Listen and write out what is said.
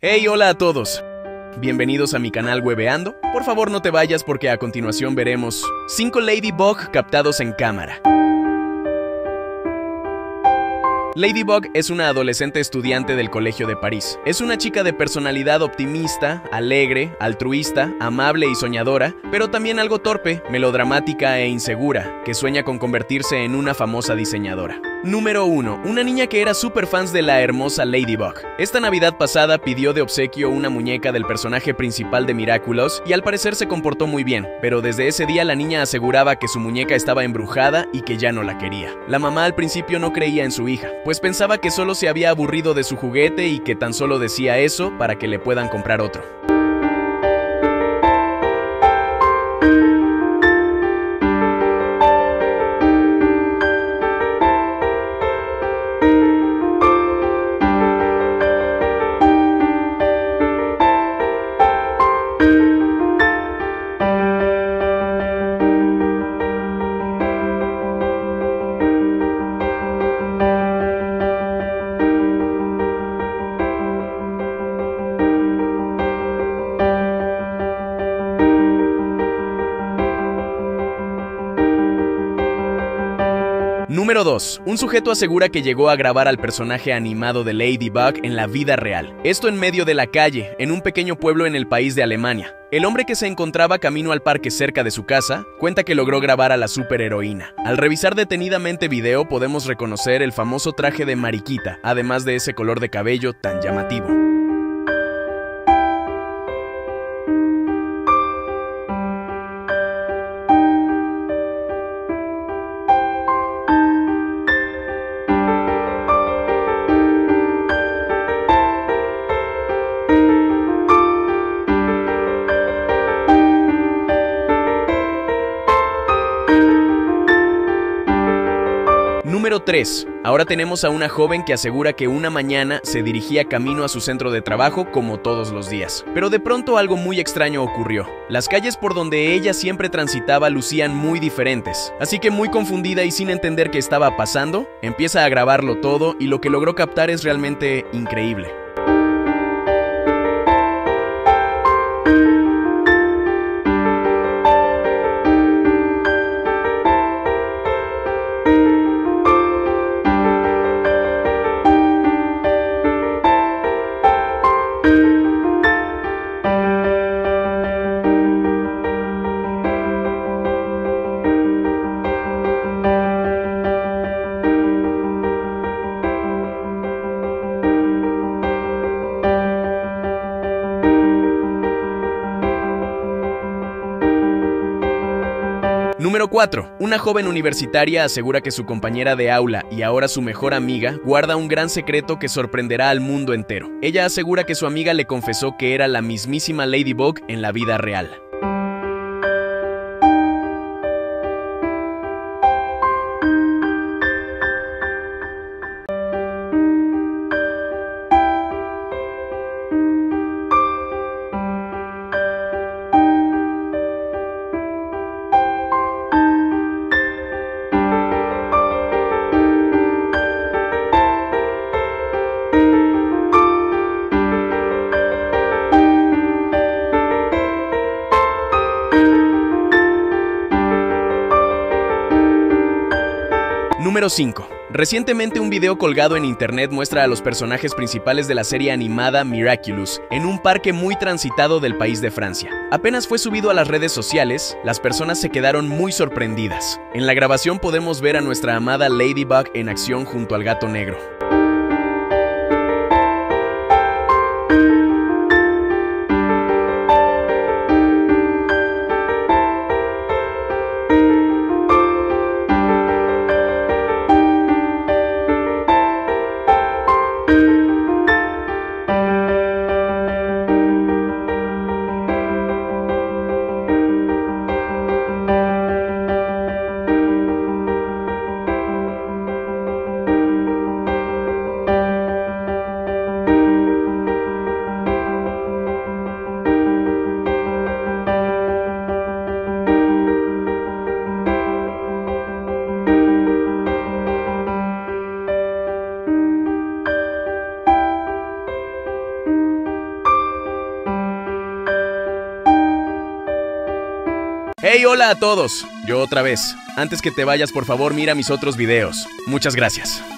Hey, hola a todos. Bienvenidos a mi canal Webeando. Por favor no te vayas porque a continuación veremos 5 Lady Bug captados en cámara. Lady Bug es una adolescente estudiante del Colegio de París. Es una chica de personalidad optimista, alegre, altruista, amable y soñadora, pero también algo torpe, melodramática e insegura, que sueña con convertirse en una famosa diseñadora. Número 1. Una niña que era súper fans de la hermosa Lady Bug. Esta Navidad pasada pidió de obsequio una muñeca del personaje principal de Miraculous y al parecer se comportó muy bien, pero desde ese día la niña aseguraba que su muñeca estaba embrujada y que ya no la quería. La mamá al principio no creía en su hija, pues pensaba que solo se había aburrido de su juguete y que tan solo decía eso para que le puedan comprar otro. Número 2. Un sujeto asegura que llegó a grabar al personaje animado de Lady Bug en la vida real. Esto en medio de la calle, en un pequeño pueblo en el país de Alemania. El hombre que se encontraba camino al parque cerca de su casa cuenta que logró grabar a la superheroína. Al revisar detenidamente video podemos reconocer el famoso traje de Mariquita, además de ese color de cabello tan llamativo. Número 3. Ahora tenemos a una joven que asegura que una mañana se dirigía camino a su centro de trabajo como todos los días. Pero de pronto algo muy extraño ocurrió. Las calles por donde ella siempre transitaba lucían muy diferentes. Así que muy confundida y sin entender qué estaba pasando, empieza a grabarlo todo y lo que logró captar es realmente increíble. Número 4. Una joven universitaria asegura que su compañera de aula y ahora su mejor amiga guarda un gran secreto que sorprenderá al mundo entero. Ella asegura que su amiga le confesó que era la mismísima Lady Bug en la vida real. Número 5. Recientemente un video colgado en internet muestra a los personajes principales de la serie animada Miraculous en un parque muy transitado del país de Francia. Apenas fue subido a las redes sociales, las personas se quedaron muy sorprendidas. En la grabación podemos ver a nuestra amada Lady Bug en acción junto al gato negro. Hey, hola a todos, yo otra vez. Antes que te vayas, por favor, mira mis otros videos. Muchas gracias.